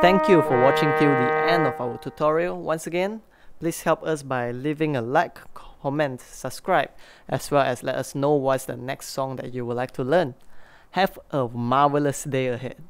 Thank you for watching till the end of our tutorial. Once again, please help us by leaving a like, comment, subscribe, as well as let us know what's the next song that you would like to learn. Have a marvelous day ahead.